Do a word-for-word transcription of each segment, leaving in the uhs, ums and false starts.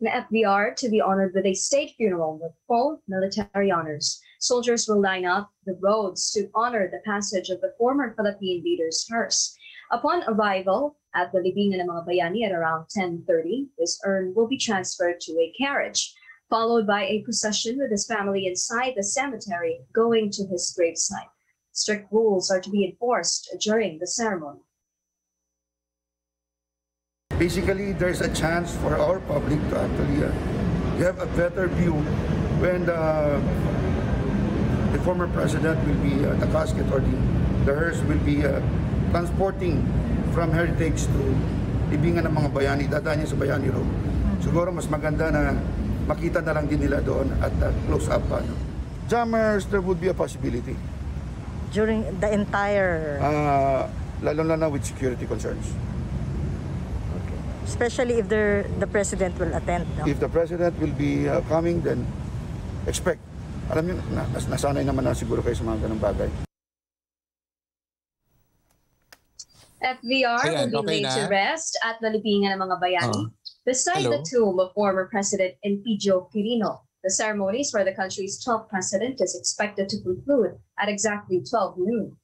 and the F B R to be honored with a state funeral with full military honors. Soldiers will line up the roads to honor the passage of the former Philippine leader's hearse. Upon arrival at the Libingan ng mga Bayani at around ten thirty, this urn will be transferred to a carriage, followed by a procession with his family inside the cemetery going to his gravesite. Strict rules are to be enforced during the ceremony. Basically, there's a chance for our public to actually uh, have a better view when the, the former president will be, uh, the casket or the, the hearse will be uh, transporting from Heritage to Libingan ng mga Bayani, dadaan niya sa Bayani Road. Siguro mas maganda na makita na lang din nila doon at uh, close up. Ano. Jammers, there would be a possibility. During the entire... Uh, lalo na na with security concerns. Okay. Especially if the president will attend. No? If the president will be uh, coming, then expect. Alam niyo, na, nasanay naman na siguro kayo sa mga ganang bagay. F V R Ayan, will be okay laid na. to rest at the Libingan ng mga Bayani. Uh-huh. Beside Hello. the tomb of former President Elpidio Quirino, the ceremonies for the country's twelfth president is expected to conclude at exactly twelve noon.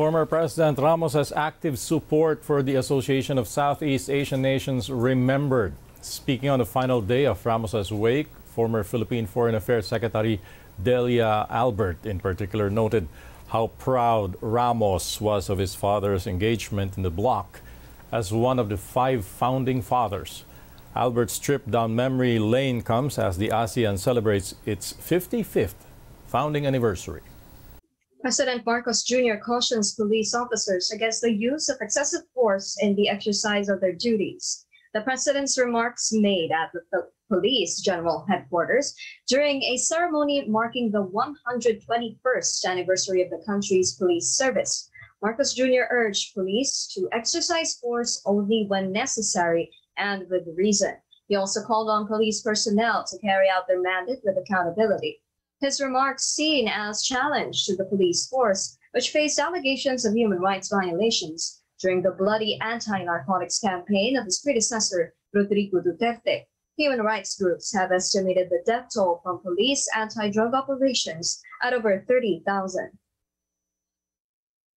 Former President Ramos has active support for the Association of Southeast Asian Nations Remembered. Speaking on the final day of Ramos's wake, former Philippine Foreign Affairs Secretary Delia Albert in particular noted how proud Ramos was of his father's engagement in the bloc. As one of the five founding fathers, Albert's trip down memory lane comes as the ASEAN celebrates its fifty-fifth founding anniversary. President Marcos Junior cautions police officers against the use of excessive force in the exercise of their duties. The president's remarks made at the police general headquarters during a ceremony marking the one hundred twenty-first anniversary of the country's police service. Marcos Junior urged police to exercise force only when necessary and with reason. He also called on police personnel to carry out their mandate with accountability. His remarks seen as challenge to the police force, which faced allegations of human rights violations during the bloody anti-narcotics campaign of his predecessor, Rodrigo Duterte. Human rights groups have estimated the death toll from police anti-drug operations at over thirty thousand.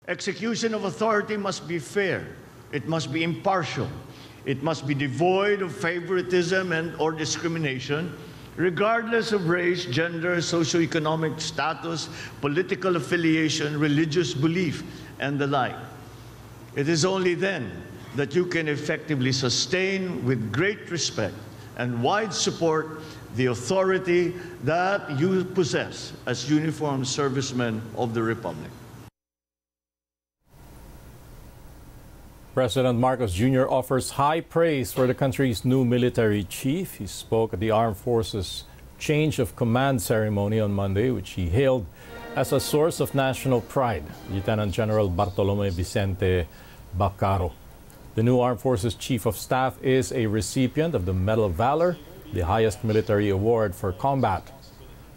Execution of authority must be fair, it must be impartial, it must be devoid of favoritism and or discrimination, regardless of race, gender, socioeconomic status, political affiliation, religious belief, and the like. It is only then that you can effectively sustain with great respect and wide support the authority that you possess as uniformed servicemen of the Republic. President Marcos Junior offers high praise for the country's new military chief. He spoke at the Armed Forces Change of Command ceremony on Monday, which he hailed as a source of national pride, Lieutenant General Bartolome Vicente Bacarro. The new Armed Forces Chief of Staff is a recipient of the Medal of Valor, the highest military award for combat.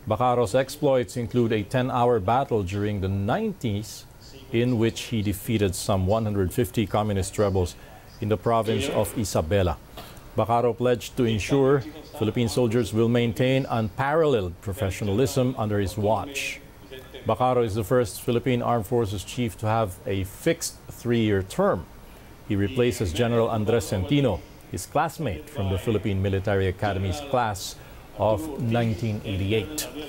Bacarro's exploits include a ten-hour battle during the nineties in which he defeated some one hundred fifty communist rebels in the province of Isabela. Bacarro pledged to ensure Philippine soldiers will maintain unparalleled professionalism under his watch. Bacarro is the first Philippine Armed Forces chief to have a fixed three-year term. He replaces General Andres Centino, his classmate from the Philippine Military Academy's class of nineteen eighty-eight.